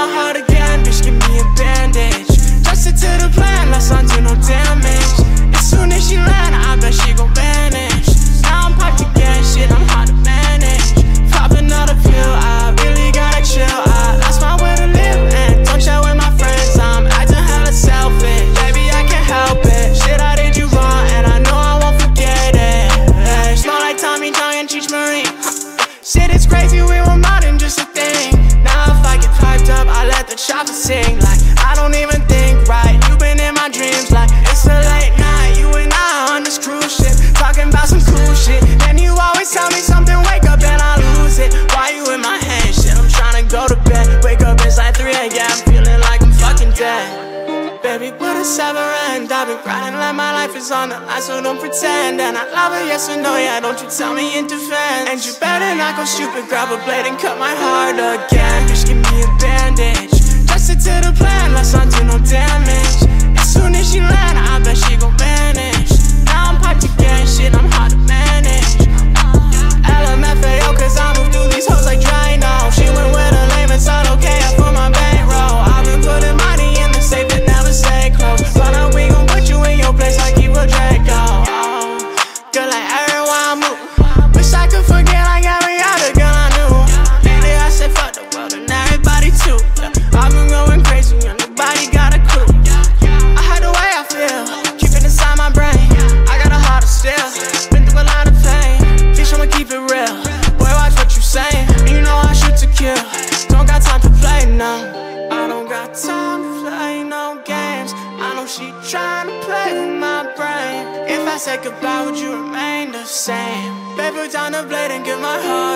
my heart again, bitch, give me a bandage. Just stick to the plan, let's not do no damage. As soon as she land, I bet she gon' vanish. Now I'm popped again, shit, I'm hard to manage. Pop another pill, I really gotta chill. I lost my way to live and don't chat with my friends. I'm acting hella selfish, baby, I can't help it. Shit, I did you wrong and I know I won't forget it. Hey, smell like Tommy John and Cheech Marie. Shit, it's crazy, we were not in just a thing. Now if I get piped up, I let the chopper sing. Like, I don't even think right, you been in my dreams. Like, it's a late night, you and I on this cruise ship, talking about some cool shit. And you always tell me something, wake up and I lose it. Why you in my head? Shit, I'm trying to go to bed. Wake up, it's like 3 AM, feeling like I'm fucking dead. Baby, what a sever end. I've been grinding like my life is on the line, so don't pretend. And I love her, yes or no, yeah, don't you tell me in defense. And you better not go stupid, grab a blade and cut my heart again. Bitch, give me a bandage. Just stick to the plan, let's not do no damage. As soon as she land, I bet she gon' vanish. Now I'm piped again, shit, I'm hard to manage. LMFAO, cause I move through these hoes like Drano. She went with a lame and said, okay, I put my bankroll. I've been putting money in the safe that never stay close. But now we gon' put you in your place like evil Draco. Girl, like everywhere I move, wish I could forget like every other girl I knew. Lately I said fuck the world and everybody too. I've been going crazy and nobody got a clue. I hide the way I feel, keep it inside my brain. I got a heart of steel, been through a lot of pain. Bitch, I'ma keep it real, boy, watch what you saying. And you know I shoot to kill, don't got time to play, no. I don't got time to play no games. I know she tryna play with my brain. If I said goodbye, would you remain the same? Baby, down the blade and give my heart.